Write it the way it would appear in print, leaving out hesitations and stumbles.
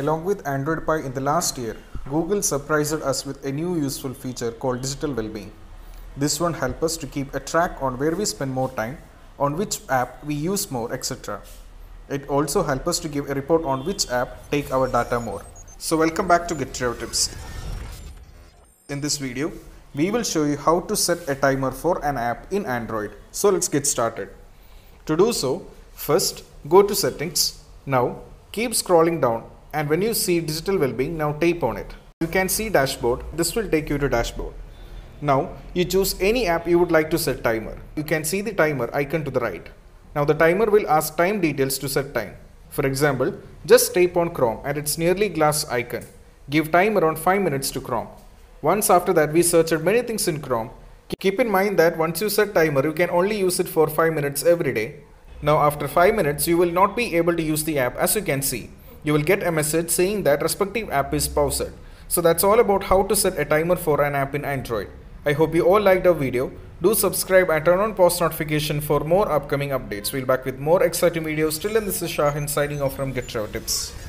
Along with Android Pie in the last year, Google surprised us with a new useful feature called Digital Wellbeing. This one helps us to keep a track on where we spend more time, on which app we use more, etc. It also helps us to give a report on which app take our data more. So welcome back to GetDroidTips. In this video, we will show you how to set a timer for an app in Android. So let's get started. To do so, first go to Settings. Now keep scrolling down, and when you see Digital Wellbeing, now tap on it. You can see Dashboard. This will take you to Dashboard. Now you choose any app you would like to set timer. You can see the timer icon to the right. Now the timer will ask time details to set time. For example, just tap on Chrome at its nearly glass icon. Give time around 5 minutes to Chrome. Once after that, we searched many things in Chrome. Keep in mind that once you set timer, you can only use it for 5 minutes every day. Now after 5 minutes, you will not be able to use the app. As you can see, you will get a message saying that respective app is paused. So that's all about how to set a timer for an app in Android. I hope you all liked our video. Do subscribe and turn on post notification for more upcoming updates. We'll be back with more exciting videos. Till then, this is Shahin signing off from GetDroidTips.